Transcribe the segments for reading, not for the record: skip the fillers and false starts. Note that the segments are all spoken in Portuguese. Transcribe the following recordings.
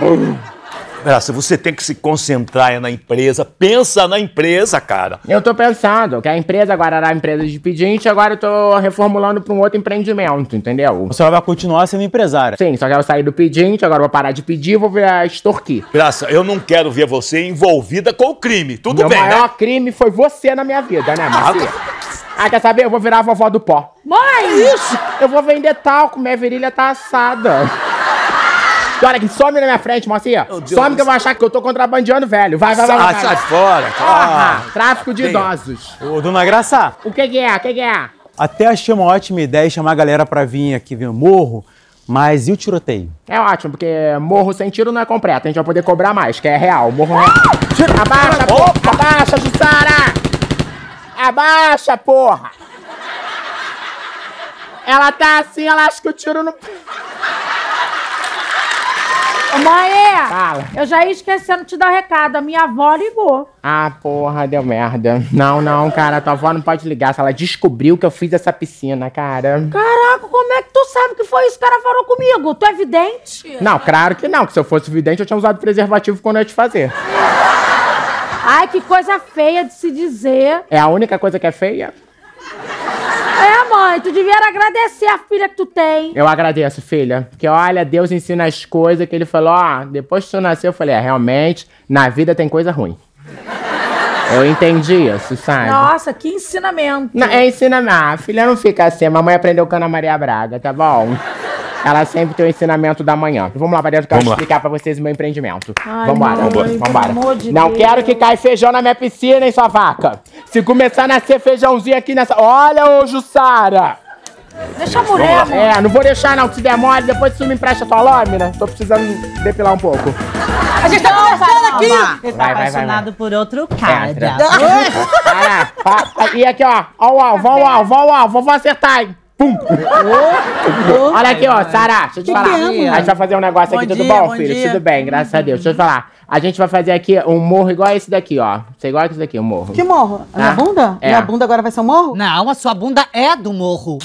ó. Graça, você tem que se concentrar na empresa. Pensa na empresa, cara. Eu tô pensando que a empresa agora era a empresa de pedinte, agora eu tô reformulando pra um outro empreendimento, entendeu? Você vai continuar sendo empresária. Sim, só que eu saí do pedinte, agora eu vou parar de pedir e vou virar extorquir. Graça, eu não quero ver você envolvida com o crime, tudo bem, né? O maior crime foi você na minha vida, né, Marcia? Ah, quer saber? Eu vou virar a vovó do pó. Mãe! Isso! Eu vou vender talco, minha virilha tá assada. Olha aqui, some na minha frente, mocinha. Some que eu vou achar que eu tô contrabandeando, velho. Vai. Sai fora. Ah, tráfico de idosos. Ô, dona Graça. O que é? O que é? Até achei uma ótima ideia chamar a galera pra vir aqui ver o morro, mas e o tiroteio? É ótimo, porque morro sem tiro não é completo. A gente vai poder cobrar mais, que é real. Morro real. Tira. Abaixa, porra. Abaixa, Jussara. Abaixa, porra. Ela tá assim, ela acha que o tiro não... Mãe, fala. Eu já ia esquecendo de te dar recado, a minha avó ligou. Ah, porra, deu merda. Não, cara, tua avó não pode ligar se ela descobriu que eu fiz essa piscina, cara. Caraca, como é que tu sabe que foi isso que o cara falou comigo? Tu é vidente? Não, claro que não, que se eu fosse vidente eu tinha usado preservativo quando eu ia te fazer. Ai, que coisa feia de se dizer. É a única coisa que é feia? É, mãe, tu devia agradecer a filha que tu tem. Eu agradeço, filha. Porque, olha, Deus ensina as coisas que ele falou, ó, depois que tu nasceu, eu falei, realmente, na vida tem coisa ruim. Eu entendi isso, sabe? Nossa, que ensinamento. Não, é ensinamento. Ah, a filha não fica assim. A mamãe aprendeu com a Ana Maria Braga, tá bom? Ela sempre tem o ensinamento da manhã. Vamos lá, Maria, que eu vou explicar pra vocês o meu empreendimento. Ai, vambora. Não quero que caia feijão na minha piscina, hein, sua vaca. Se começar a nascer feijãozinho aqui nessa... Olha, ô, Jussara! Deixa a mulher, né? É, não vou deixar, não, que se der mole, depois tu me empresta tua lâmina. Tô precisando depilar um pouco. A gente tá conversando aqui! Ele tá apaixonado por outro cara. E aqui, ó. Ó o alvo, vou acertar, hein. Pum. Olha aqui, ó, Sara, deixa eu te falar. A gente vai fazer um negócio aqui, tudo bom, filho? Tudo bem, graças a Deus. Deixa eu te falar. A gente vai fazer aqui um morro igual esse daqui, ó. Você igual esse daqui, o morro. Que morro? A minha bunda? É. Minha bunda agora vai ser um morro? Não, a sua bunda é do morro.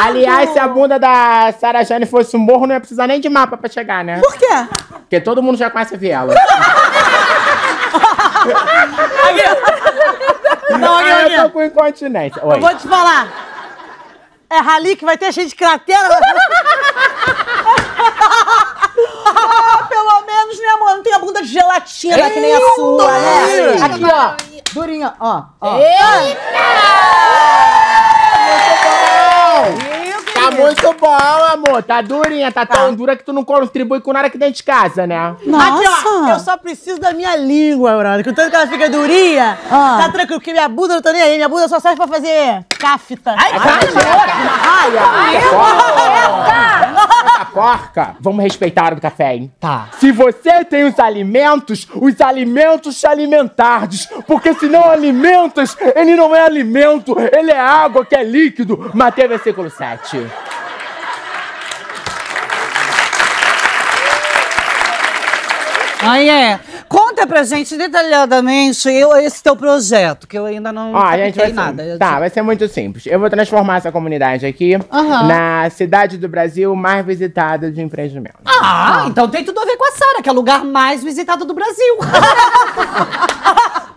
Aliás, se a bunda da Sara Jane fosse um morro, não ia precisar nem de mapa pra chegar, né? Por quê? Porque todo mundo já conhece a viela. Não, eu tô com incontinência. Oi. Eu vou te falar. É rali que vai ter cheio de cratera. Ah, pelo menos, né, amor? Não tem a bunda de gelatina que nem a sua, né? Aqui, ó. Durinha, ó. Eita! Tá muito bom, amor. Tá durinha, tá tão dura que tu não contribui com nada aqui dentro de casa, né? Nossa. Aqui, ó, eu só preciso da minha língua, Eurônica. O tanto que ela fica durinha, tá tranquilo, porque minha bunda não tá nem aí. Minha bunda só serve pra fazer cáfita. Ai, cáfita? Ai, porca. Vamos respeitar a hora do café, hein? Tá. Se você tem os alimentos te alimentares. Porque se não alimentas, ele não é alimento. Ele é água, que é líquido. Matei versículo 7. Aí conta pra gente detalhadamente esse teu projeto, que eu ainda não entendi nada. Tá, vai ser muito simples. Eu vou transformar essa comunidade aqui na cidade do Brasil mais visitada de empreendimento. Ah, então tem tudo a ver com a Sara, que é o lugar mais visitado do Brasil.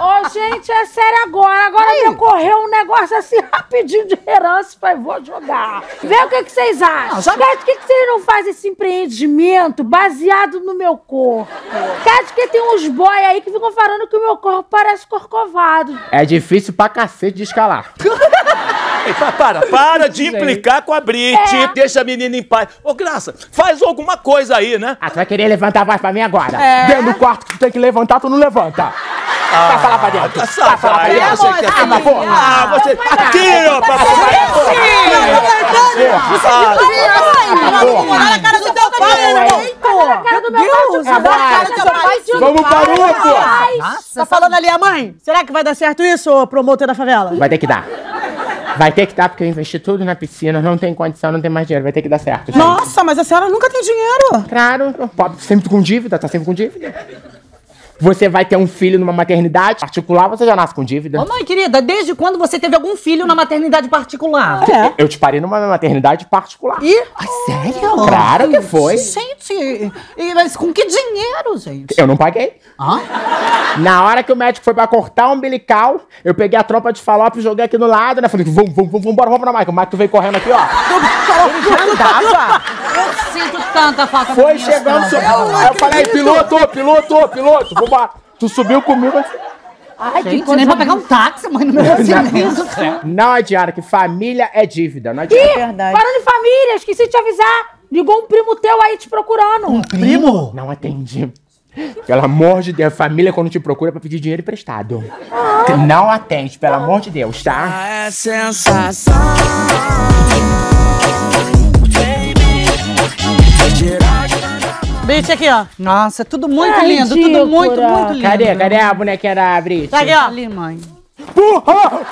Ô, gente, é sério agora. Agora me ocorreu um negócio assim rapidinho de herança. Falei, vou jogar. Vê o que vocês acham. Por que vocês não fazem esse empreendimento baseado no meu corpo? Por que tem uns boy aí que ficam falando que o meu corpo parece corcovado? É difícil pra cacete de escalar. Para de implicar com a Brit. Deixa a menina em paz. Ô, Graça, faz alguma coisa aí, né? Ah, tu vai querer levantar a voz pra mim agora? É. Dentro do quarto que tu tem que levantar, tu não levanta. Passa lá pra dentro. Passa lá pra dentro. Você... Aqui, ó, papai. Olha a cara do teu pai. Olha a cara do meu pai. Vamos para o outro. Tá falando ali a mãe? Será que vai dar certo isso, promotor da favela? Vai ter que dar. Vai ter que dar, porque eu investi tudo na piscina, não tem condição, não tem mais dinheiro, vai ter que dar certo. Gente. Nossa, mas a senhora nunca tem dinheiro. Claro, pobre sempre com dívida, tá sempre com dívida. Você vai ter um filho numa maternidade particular, você já nasce com dívida. Ô mãe, querida, desde quando você teve algum filho na maternidade particular? É. Eu te parei numa maternidade particular. Ih? Ai, sério? Oh, claro que foi. Gente, mas com que dinheiro, gente? Eu não paguei. Ah? Na hora que o médico foi pra cortar o umbilical, eu peguei a trompa de falópio e joguei aqui no lado, né? Falei, vamos embora, vamos na máquina. O Marco veio correndo aqui, ó. Eu sinto tanta falta. Foi chegando, eu falei, piloto, vambora. Tu subiu comigo. Ai, gente, que coisa, nem pra pegar um táxi, mãe, no meu nascimento. Não adianta, que família é dívida, não adianta. Verdade. Falando de família, esqueci de te avisar. Ligou um primo teu aí te procurando. Um primo? Não atendi. Pelo amor de Deus, família quando te procura é pra pedir dinheiro emprestado. Ah. Não atende, pelo amor de Deus, tá? É sensação. Brit, aqui, ó. Nossa, tudo muito lindo, tudo muito lindo. Cadê a bonequinha da Brit? Tá aqui, ó. Ali, mãe. Porra!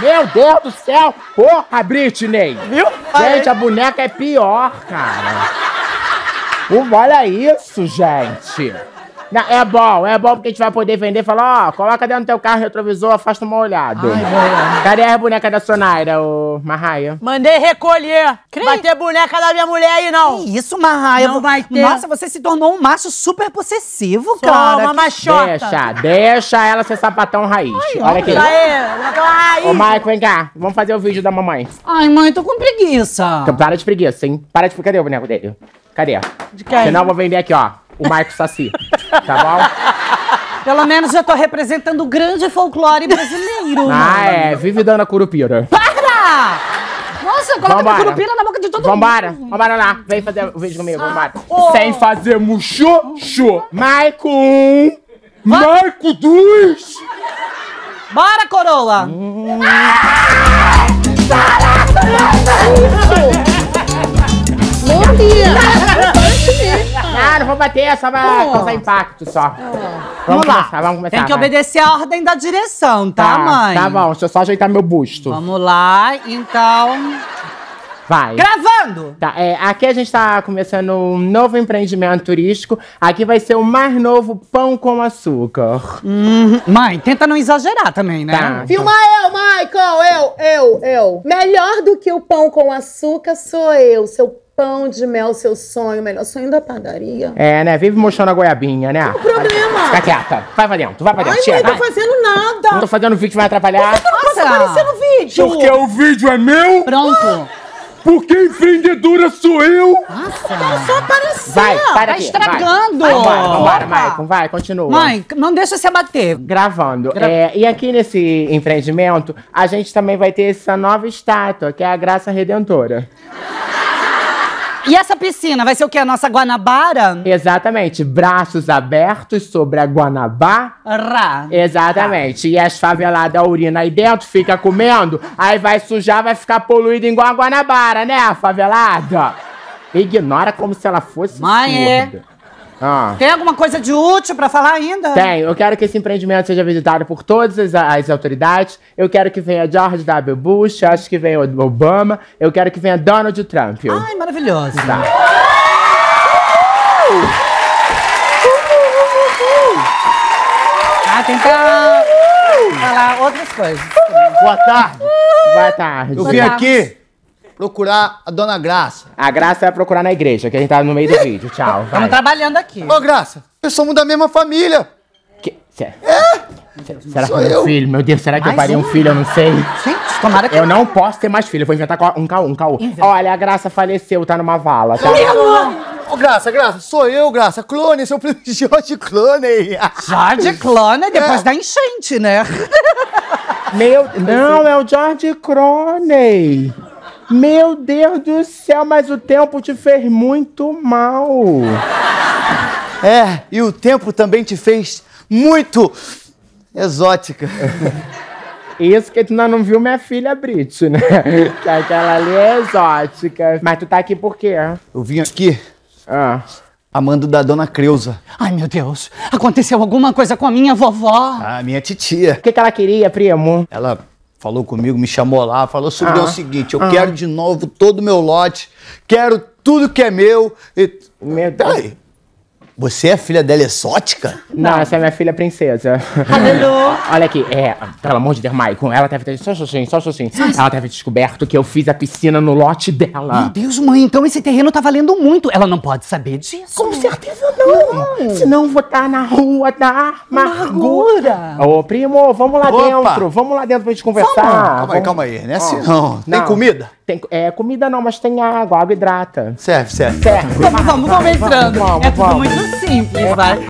Meu Deus do céu! Porra, Britney! Viu? Gente, a boneca é pior, cara. Olha isso, gente. Não, é bom porque a gente vai poder vender e falar, ó, coloca dentro do teu carro, retrovisor, afasta uma olhada. Ai, cadê a boneca da Sonaira, ô Marraia? Mandei recolher. Não vai ter boneca da minha mulher aí, não. Que isso, Marraia? Não vai ter. Nossa, você se tornou um macho super possessivo, cara. Uma machota. Deixa ela ser sapatão raiz. Ai, olha aqui. Raiz. Ô, Maico, vem cá. Vamos fazer o vídeo da mamãe. Ai, mãe, tô com preguiça. Então, para de preguiça, hein? Para de... Cadê o boneco dele? Cadê? De quem? Senão eu vou vender aqui, ó. O Marco Saci. Tá bom? Pelo menos eu tô representando o grande folclore brasileiro. É. Vive dando a curupira. Para! Nossa, coloca a curupira na boca de todo mundo. Vambora lá. Vem fazer o vídeo comigo, vambora. Oh. Sem fazer muxoxo. Marco 1. Marco 2. Bora, coroa. Bom dia. Ah, não vou bater, só pra causar impacto, só. Vamos começar, tem que obedecer a ordem da direção, tá, mãe? Tá bom, deixa eu só ajeitar meu busto. Vamos lá, então... Vai. Gravando! Tá, aqui a gente tá começando um novo empreendimento turístico. Aqui vai ser o mais novo Pão com Açúcar. Mãe, tenta não exagerar também, né? Tá. Filma eu, Michael! Eu! Melhor do que o Pão com Açúcar sou eu, seu pão de mel, seu sonho, melhor sonho da padaria. É, né? Vive mostrando a goiabinha, né? Não tem problema. Fica quieta. Vai pra dentro, vai pra dentro. Ai, mãe, não tô fazendo nada. Não tô fazendo vídeo, vai atrapalhar. Por que eu não posso aparecer no vídeo? Porque o vídeo é meu. Pronto. Porque empreendedora sou eu. Nossa. Eu quero só aparecer. Vai, para aqui. Tá estragando. Vai, Maicon, vai, continua. Mãe, não deixa se abater. Gravando. E aqui nesse empreendimento, a gente também vai ter essa nova estátua, que é a Graça Redentora. E essa piscina vai ser o quê? A nossa Guanabara? Exatamente. Braços abertos sobre a Guanabara. Exatamente. E as faveladas urina aí dentro, fica comendo, aí vai sujar, vai ficar poluída igual a Guanabara, né, a favelada? Ignora como se ela fosse surda. Tem alguma coisa de útil pra falar ainda? Tem. Eu quero que esse empreendimento seja visitado por todas as autoridades. Eu quero que venha George W. Bush, acho que venha Obama. Eu quero que venha Donald Trump. Ai, maravilhoso. Tá. Ah, tentar falar outras coisas. Boa tarde. Boa tarde. Eu vim aqui procurar a Dona Graça. A Graça é procurar na igreja, que a gente tá no meio do vídeo. Tchau. Estamos trabalhando aqui. Ô, Graça, nós somos da mesma família. Será que eu tenho filho? Meu Deus, será que eu parei um filho? Eu não sei. Gente, tomara que... Eu não posso ter mais filho. Eu vou inventar um caô. Olha, a Graça faleceu, tá numa vala. Tá? Ô, Graça, sou eu, Graça. Clooney, seu primo George Clooney. George Clooney depois da enchente, né? Não, é o George Clooney. Meu Deus do céu, mas o tempo te fez muito mal. E o tempo também te fez muito exótica. Isso que tu não viu minha filha Brit, né? Que aquela ali é exótica. Mas tu tá aqui por quê? Eu vim aqui amando da dona Creusa. Ai, meu Deus. Aconteceu alguma coisa com a minha vovó? A minha titia. O que ela queria, primo? Ela... Falou comigo, me chamou lá, falou sobre o seguinte, eu quero de novo todo o meu lote, quero tudo que é meu. Peraí, Você é filha dela exótica? Não, essa é minha filha princesa. Olha aqui, pelo amor de Deus, Maicon, ela deve ter... Só assim. Ela deve ter descoberto que eu fiz a piscina no lote dela. Meu Deus, mãe, então esse terreno tá valendo muito. Ela não pode saber disso. Com certeza não. Senão vou estar na rua da amargura. Ô, primo, vamos lá dentro. Vamos lá dentro pra gente conversar. Calma aí. Não é assim, não. Tem comida? Comida não, mas tem água. Água hidrata. Serve. Vamos entrando. É tudo muito simples, vai.